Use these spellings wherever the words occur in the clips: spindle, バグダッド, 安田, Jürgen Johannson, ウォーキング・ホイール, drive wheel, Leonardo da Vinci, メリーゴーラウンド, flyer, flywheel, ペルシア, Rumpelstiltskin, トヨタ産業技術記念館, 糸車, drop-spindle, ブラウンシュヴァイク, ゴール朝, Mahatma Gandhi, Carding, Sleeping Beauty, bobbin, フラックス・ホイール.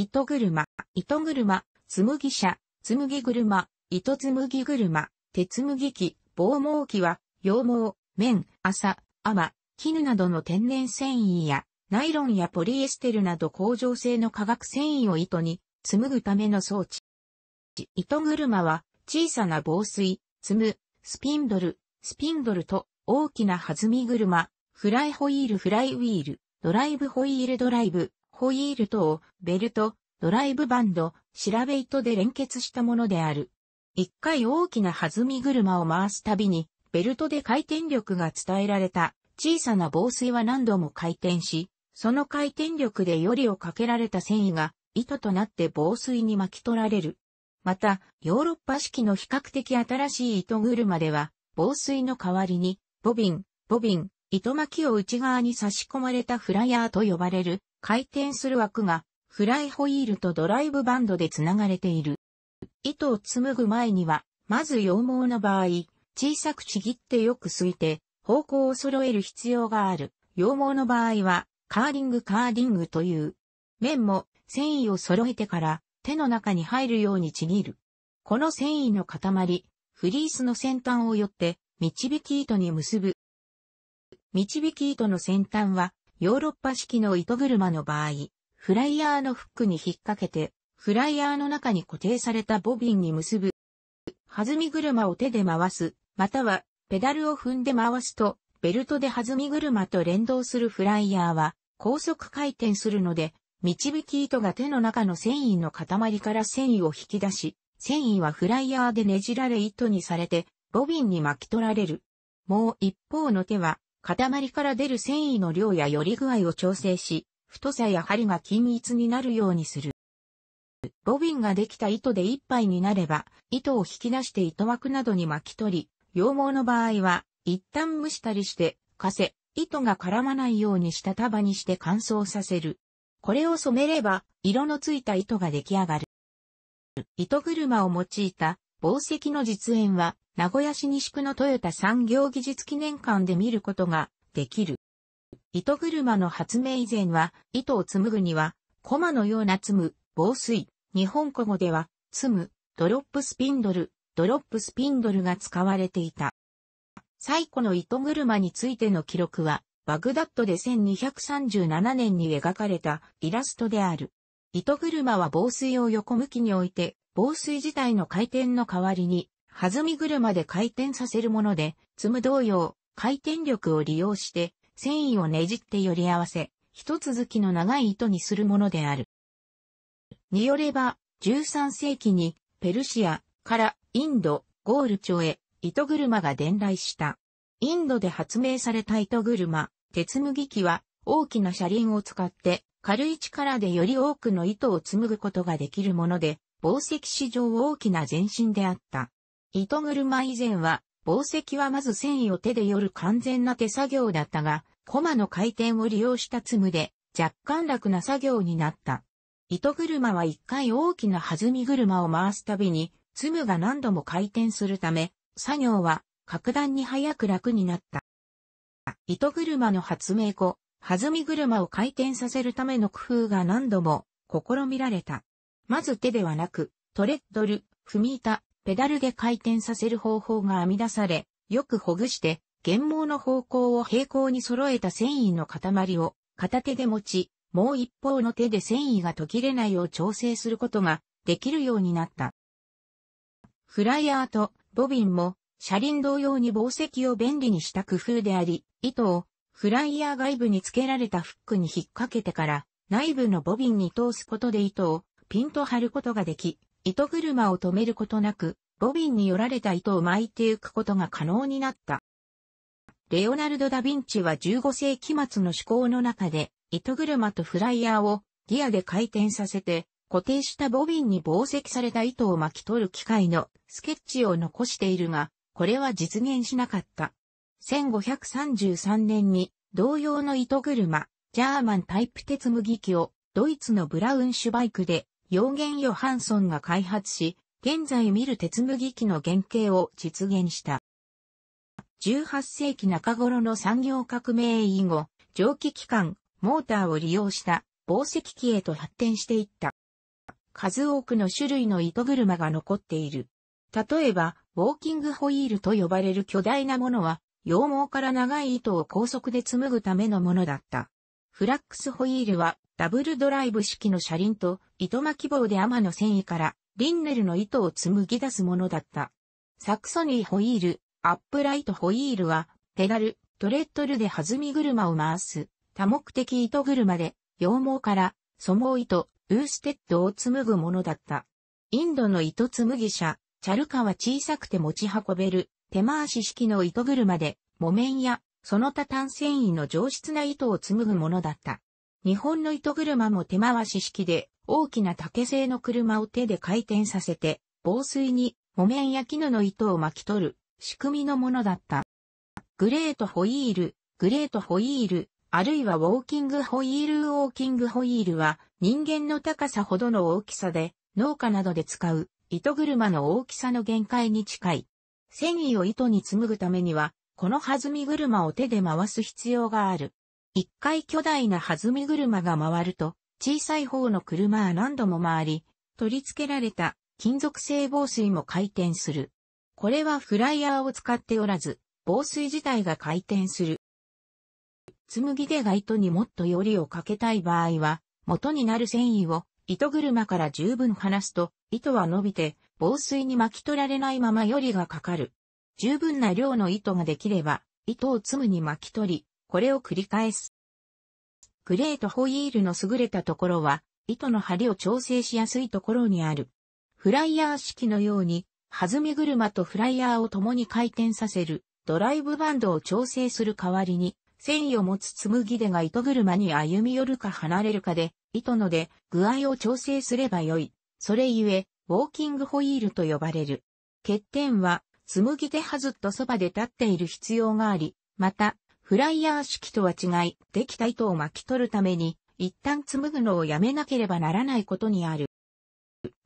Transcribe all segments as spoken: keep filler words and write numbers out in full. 糸車、糸車、紡車、紡車、糸紡車、手紡機、棒毛機は、羊毛、綿、麻、亜麻、絹などの天然繊維や、ナイロンやポリエステルなど恒常性の化学繊維を糸に紡ぐための装置。糸車は小さな紡錘、積、スピンドル、スピンドルと大きな弾み車、フライホイールフライウィール、ドライブホイールドライブ、ホイール等をベルト、ドライブバンド、調べ糸で連結したものである。一回大きな弾み車を回すたびにベルトで回転力が伝えられた小さな紡錘は何度も回転し、その回転力で撚りをかけられた繊維が糸となって紡錘に巻き取られる。また、ヨーロッパ式の比較的新しい糸車では、紡錘の代わりに、ボビン、ボビン、糸巻きを内側に差し込まれたフライヤーと呼ばれる、回転する枠が、フライホイールとドライブバンドでつながれている。糸を紡ぐ前には、まず羊毛の場合、小さくちぎってよくすいて、方向を揃える必要がある。羊毛の場合は、カーリングカーリングという。綿も繊維を揃えてから手の中に入るようにちぎる。この繊維の塊、フリースの先端をよって導き糸に結ぶ。導き糸の先端はヨーロッパ式の糸車の場合、フライヤーのフックに引っ掛けて、フライヤーの中に固定されたボビンに結ぶ。弾み車を手で回す、またはペダルを踏んで回すと、ベルトで弾み車と連動するフライヤーは高速回転するので、導き糸が手の中の繊維の塊から繊維を引き出し、繊維はフライヤーでねじられ糸にされて、ボビンに巻き取られる。もう一方の手は、塊から出る繊維の量や撚り具合を調整し、太さや針が均一になるようにする。ボビンができた糸で一杯になれば、糸を引き出して糸枠などに巻き取り、羊毛の場合は、一旦蒸したりして、かせ、糸が絡まないようにした束にして乾燥させる。これを染めれば、色のついた糸が出来上がる。糸車を用いた、紡績の実演は、名古屋市西区の豊田産業技術記念館で見ることができる。糸車の発明以前は、糸を紡ぐには、コマのような積む、紡錘、日本古語では、積む、ドロップスピンドル、ドロップスピンドルが使われていた。最古の糸車についての記録は、バグダッドでせんにひゃくさんじゅうななねんに描かれたイラストである。糸車は紡錘を横向きに置いて、紡錘自体の回転の代わりに、弾み車で回転させるもので、積む同様、回転力を利用して、繊維をねじってより合わせ、一続きの長い糸にするものである。によれば、じゅうさんせいきに、ペルシアからインド、ゴール朝へ、糸車が伝来した。インドで発明された糸車、手紡機は大きな車輪を使って軽い力でより多くの糸を紡ぐことができるもので、紡績史上大きな前進であった。糸車以前は、紡績はまず繊維を手で撚る完全な手作業だったが、コマの回転を利用した積むで若干楽な作業になった。糸車は一回大きな弾み車を回すたびに、積むが何度も回転するため、作業は格段に早く楽になった。糸車の発明後、弾み車を回転させるための工夫が何度も試みられた。まず手ではなく、トレッドル、踏み板、ペダルで回転させる方法が編み出され、よくほぐして、原毛の方向を平行に揃えた繊維の塊を片手で持ち、もう一方の手で繊維が途切れないよう調整することができるようになった。フライヤーとボビンも車輪同様に紡績を便利にした工夫であり、糸をフライヤー外部に付けられたフックに引っ掛けてから内部のボビンに通すことで糸をピンと張ることができ、糸車を止めることなくボビンに撚られた糸を巻いていくことが可能になった。レオナルド・ダ・ヴィンチはじゅうごせいき末の思考の中で糸車とフライヤーをギアで回転させて固定したボビンに紡績された糸を巻き取る機械のスケッチを残しているが、これは実現しなかった。せんごひゃくさんじゅうさんねんに同様の糸車、ジャーマンタイプ手紡機をドイツのブラウンシュバイクでヨーゲン・ヨハンソンが開発し、現在見る手紡機の原型を実現した。じゅうはっせいき中頃の産業革命以後、蒸気機関、モーターを利用した紡績機へと発展していった。数多くの種類の糸車が残っている。例えば、ウォーキングホイールと呼ばれる巨大なものは、羊毛から長い糸を高速で紡ぐためのものだった。フラックスホイールは、ダブルドライブ式の車輪と糸巻き棒で天の繊維から、リンネルの糸を紡ぎ出すものだった。サクソニーホイール、アップライトホイールは、ペダル、トレッドルで弾み車を回す、多目的糸車で、羊毛から、粗毛糸、ウーステッドを紡ぐものだった。インドの糸紡ぎ車、チャルカは小さくて持ち運べる、手回し式の糸車で、木綿や、その他単繊維の上質な糸を紡ぐものだった。日本の糸車も手回し式で、大きな竹製の車を手で回転させて、防水に木綿や絹の糸を巻き取る、仕組みのものだった。グレートホイール、グレートホイール、あるいはウォーキングホイールウォーキングホイールは、人間の高さほどの大きさで、農家などで使う、糸車の大きさの限界に近い。繊維を糸に紡ぐためには、この弾み車を手で回す必要がある。一回巨大な弾み車が回ると、小さい方の車は何度も回り、取り付けられた金属製防水も回転する。これはフライヤーを使っておらず、防水自体が回転する。紡ぎ手が糸にもっとよりをかけたい場合は、元になる繊維を糸車から十分離すと、糸は伸びて防水に巻き取られないままよりがかかる。十分な量の糸ができれば、糸を紡に巻き取り、これを繰り返す。グレートホイールの優れたところは、糸の張りを調整しやすいところにある。フライヤー式のように、弾み車とフライヤーを共に回転させる、ドライブバンドを調整する代わりに、繊維を持つ紡ぎ手が糸車に歩み寄るか離れるかで、糸の出、具合を調整すればよい。それゆえ、ウォーキングホイールと呼ばれる。欠点は、紡ぎ手はずっとそばで立っている必要があり、また、フライヤー式とは違い、できた糸を巻き取るために、一旦紡ぐのをやめなければならないことにある。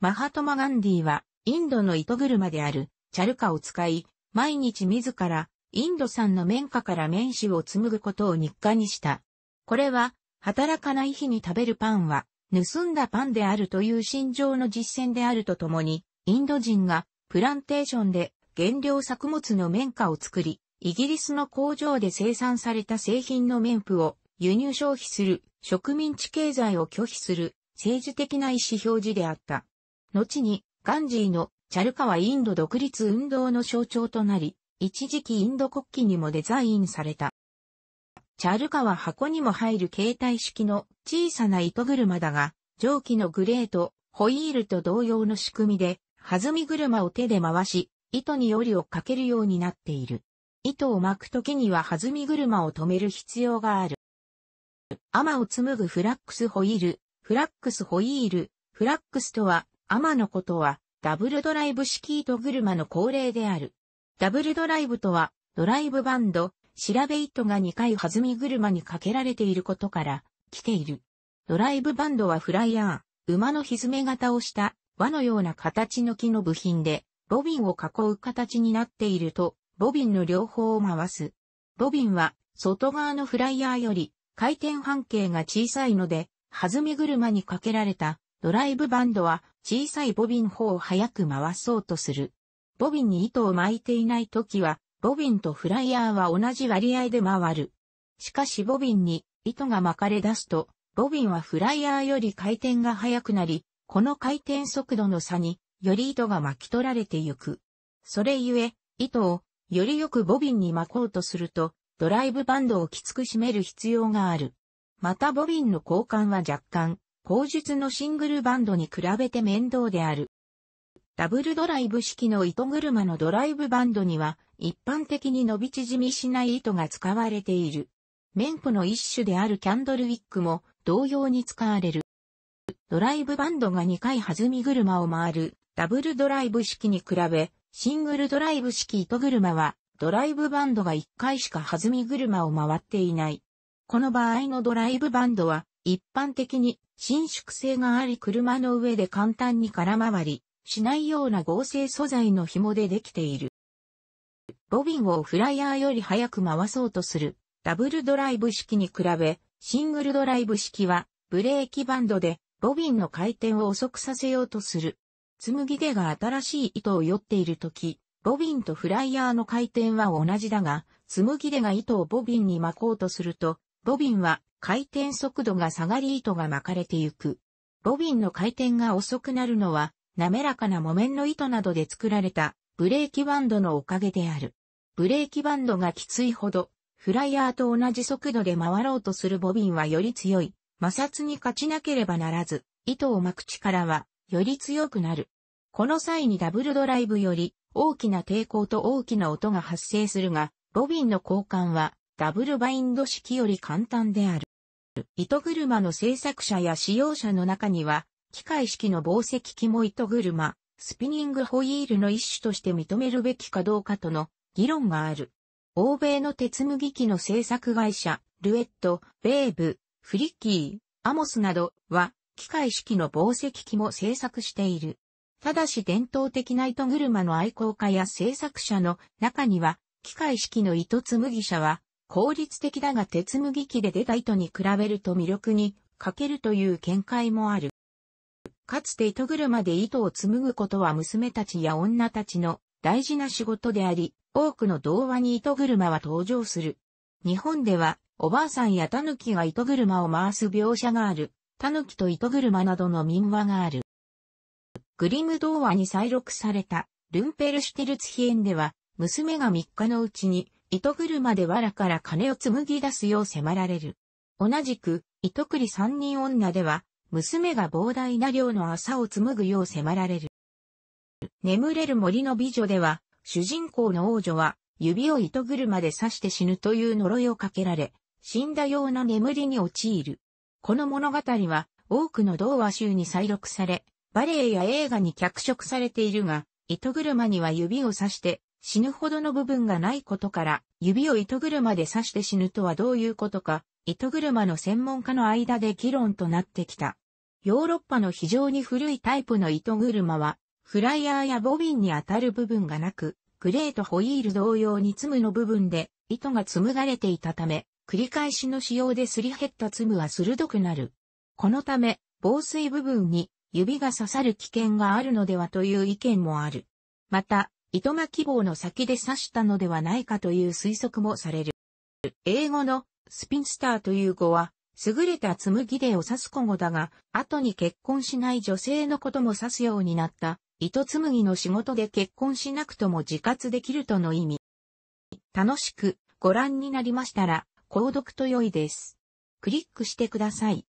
マハトマ・ガンディは、インドの糸車である、チャルカを使い、毎日自ら、インド産の綿花から綿糸を紡ぐことを日課にした。これは、働かない日に食べるパンは、盗んだパンであるという信条の実践であるとともに、インド人が、プランテーションで、原料作物の綿花を作り、イギリスの工場で生産された製品の綿布を輸入消費する植民地経済を拒否する政治的な意思表示であった。後にガンジーのチャルカはインド独立運動の象徴となり、一時期インド国旗にもデザインされた。チャルカは箱にも入る携帯式の小さな糸車だが、上記のグレート、ホイールと同様の仕組みで、弾み車を手で回し、糸によりをかけるようになっている。糸を巻くときには弾み車を止める必要がある。天を紡ぐフラックスホイール、フラックスホイール、フラックスとは、天のことは、ダブルドライブ式糸車の恒例である。ダブルドライブとは、ドライブバンド、調べ糸がにかい弾み車にかけられていることから、来ている。ドライブバンドはフライヤー、馬のひづめ型をした、輪のような形の木の部品で、ボビンを囲う形になっていると、ボビンの両方を回す。ボビンは、外側のフライヤーより、回転半径が小さいので、弾み車にかけられた、ドライブバンドは、小さいボビン方を早く回そうとする。ボビンに糸を巻いていないときは、ボビンとフライヤーは同じ割合で回る。しかしボビンに、糸が巻かれ出すと、ボビンはフライヤーより回転が速くなり、この回転速度の差に、より糸が巻き取られてゆく。それゆえ、糸をよりよくボビンに巻こうとすると、ドライブバンドをきつく締める必要がある。またボビンの交換は若干、後述のシングルバンドに比べて面倒である。ダブルドライブ式の糸車のドライブバンドには、一般的に伸び縮みしない糸が使われている。綿布の一種であるキャンドルウィックも同様に使われる。ドライブバンドがにかい弾み車を回る。ダブルドライブ式に比べ、シングルドライブ式糸車は、ドライブバンドがいっかいしか弾み車を回っていない。この場合のドライブバンドは、一般的に伸縮性があり車の上で簡単に空回り、しないような合成素材の紐でできている。ボビンをフライヤーより早く回そうとする、ダブルドライブ式に比べ、シングルドライブ式は、ブレーキバンドで、ロビンの回転を遅くさせようとする。紬出が新しい糸をよっているとき、ロビンとフライヤーの回転は同じだが、紬出が糸をボビンに巻こうとすると、ボビンは回転速度が下がり糸が巻かれてゆく。ロビンの回転が遅くなるのは、滑らかな木綿の糸などで作られたブレーキバンドのおかげである。ブレーキバンドがきついほど、フライヤーと同じ速度で回ろうとするボビンはより強い。摩擦に勝ちなければならず、糸を巻く力はより強くなる。この際にダブルドライブより大きな抵抗と大きな音が発生するが、ロビンの交換はダブルバインド式より簡単である。糸車の製作者や使用者の中には、機械式の紡績機も糸車、スピニングホイールの一種として認めるべきかどうかとの議論がある。欧米の手紡機の製作会社、ルエット、ベーブ、フリッキー、アモスなどは、機械式の紡績機も製作している。ただし伝統的な糸車の愛好家や製作者の中には、機械式の糸紡車は、効率的だが手紡機で出た糸に比べると魅力に欠けるという見解もある。かつて糸車で糸を紡ぐことは娘たちや女たちの大事な仕事であり、多くの童話に糸車は登場する。日本では、おばあさんや狸が糸車を回す描写がある、狸と糸車などの民話がある。グリム童話に再録された、ルンペルシュテルツヒエンでは、娘がみっかのうちに、糸車で藁から金を紡ぎ出すよう迫られる。同じく、糸繰り三人女では、娘が膨大な量の麻を紡ぐよう迫られる。眠れる森の美女では、主人公の王女は、指を糸車で刺して死ぬという呪いをかけられ、死んだような眠りに陥る。この物語は、多くの童話集に再録され、バレエや映画に脚色されているが、糸車には指を刺して、死ぬほどの部分がないことから、指を糸車で刺して死ぬとはどういうことか、糸車の専門家の間で議論となってきた。ヨーロッパの非常に古いタイプの糸車は、フライヤーやボビンに当たる部分がなく、グレートホイール同様にツムの部分で糸が紡がれていたため、繰り返しの使用ですり減ったツムは鋭くなる。このため、防水部分に指が刺さる危険があるのではという意見もある。また、糸巻き棒の先で刺したのではないかという推測もされる。英語のスピンスターという語は、優れた紡出を指す古語だが、後に結婚しない女性のことも指すようになった、糸紡の仕事で結婚しなくとも自活できるとの意味。楽しくご覧になりましたら、購読と良いです。クリックしてください。